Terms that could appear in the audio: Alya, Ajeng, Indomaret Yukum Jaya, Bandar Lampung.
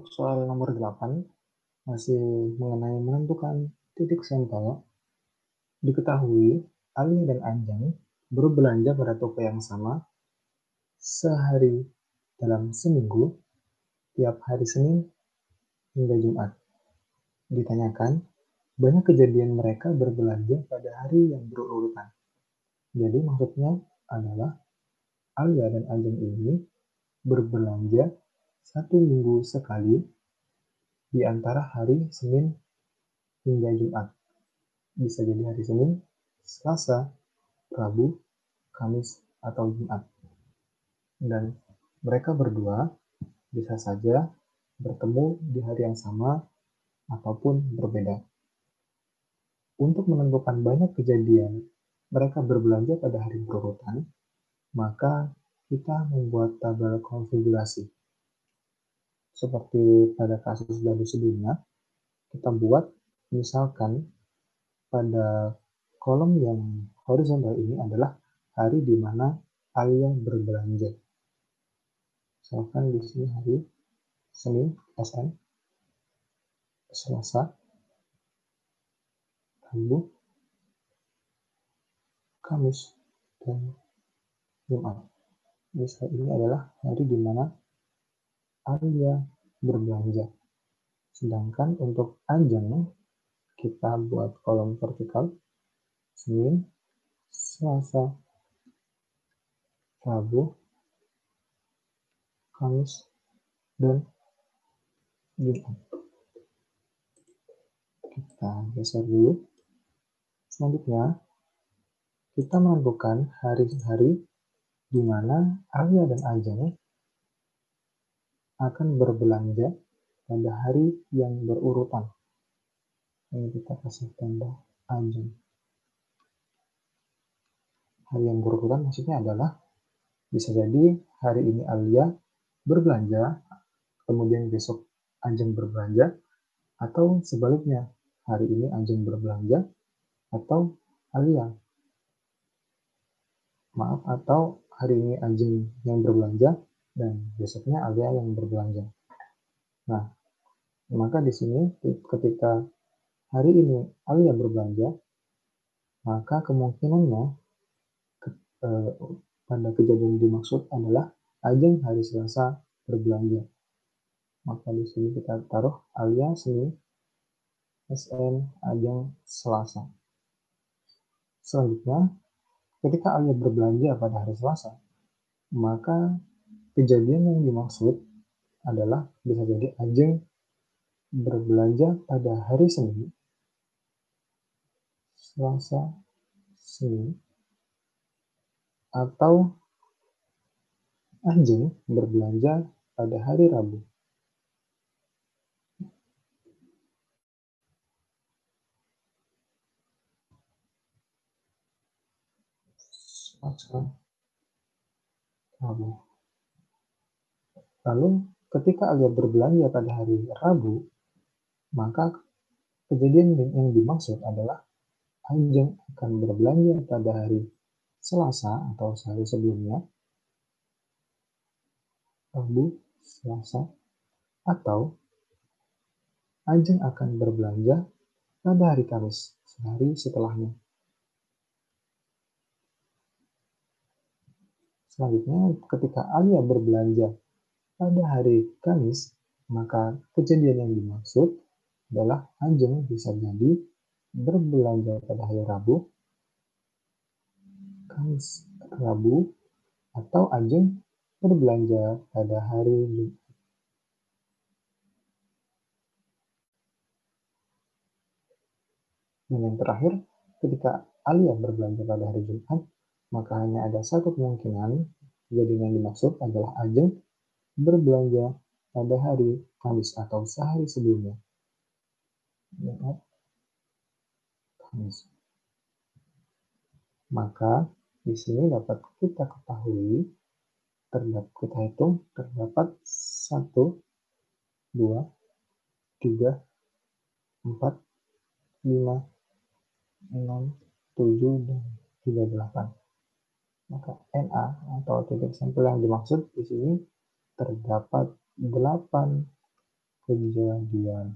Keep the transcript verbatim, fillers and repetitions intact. untuk soal nomor delapan, masih mengenai menentukan titik sampel. Diketahui, Alya dan Ajeng berbelanja pada toko yang sama sehari dalam seminggu, tiap hari Senin hingga Jumat. Ditanyakan, banyak kejadian mereka berbelanja pada hari yang berurutan. Jadi maksudnya adalah, Alya dan Ajeng ini berbelanja satu minggu sekali di antara hari Senin hingga Jumat. Bisa jadi hari Senin, Selasa, Rabu, Kamis, atau Jumat. Dan mereka berdua bisa saja bertemu di hari yang sama ataupun berbeda. Untuk menentukan banyak kejadian mereka berbelanja pada hari berurutan, maka kita membuat tabel konfigurasi. Seperti pada kasus tadi sebelumnya, kita buat misalkan pada kolom yang horizontal ini adalah hari di mana Alya berbelanja. Misalkan di sini hari Senin, S N, Selasa, Rabu, Kamis, dan Jumat. Misal ini adalah hari di mana Alya berbelanja. Sedangkan untuk Ajeng, kita buat kolom vertikal, Senin, Selasa, Rabu, Kamis, dan Jumat. Kita geser dulu. Selanjutnya, kita menentukan hari-hari di mana Alya dan Ajeng akan berbelanja pada hari yang berurutan. Ini kita kasih tanda Ajeng. Hari yang berurutan maksudnya adalah bisa jadi hari ini Alya berbelanja, kemudian besok Ajeng berbelanja, atau sebaliknya hari ini Ajeng berbelanja atau Alya. Maaf, atau hari ini Ajeng yang berbelanja dan besoknya Alya yang berbelanja. Nah, maka di sini ketika hari ini Alya berbelanja, maka kemungkinannya ke, eh, pada kejadian dimaksud adalah Ajeng hari Selasa berbelanja. Maka di sini kita taruh Alya Senin, S N, Ajeng Selasa. Selanjutnya, ketika Alya berbelanja pada hari Selasa, maka kejadian yang dimaksud adalah bisa jadi Ajeng berbelanja pada hari Senin, Selasa, Senin, atau Ajeng berbelanja pada hari Rabu. Selasa, Rabu. Lalu, ketika Alya berbelanja pada hari Rabu, maka kejadian yang dimaksud adalah Ajeng akan berbelanja pada hari Selasa atau sehari sebelumnya, Rabu, Selasa, atau Ajeng akan berbelanja pada hari Kamis, sehari setelahnya. Selanjutnya, ketika Alya berbelanja pada hari Kamis, maka kejadian yang dimaksud adalah Ajeng bisa jadi berbelanja pada hari Rabu, Kamis, Rabu, atau Ajeng berbelanja pada hari Jumat. Dan yang terakhir, ketika Alya berbelanja pada hari Jumat, maka hanya ada satu kemungkinan, kejadian yang dimaksud adalah Ajeng berbelanja pada hari Kamis atau sehari sebelumnya. Kamis. Maka di sini dapat kita ketahui, terdapat kita hitung terdapat satu, dua, tiga, empat, lima, enam, tujuh, dan tiga puluh delapan. Maka N A atau titik sampel yang dimaksud di sini terdapat delapan kejadian.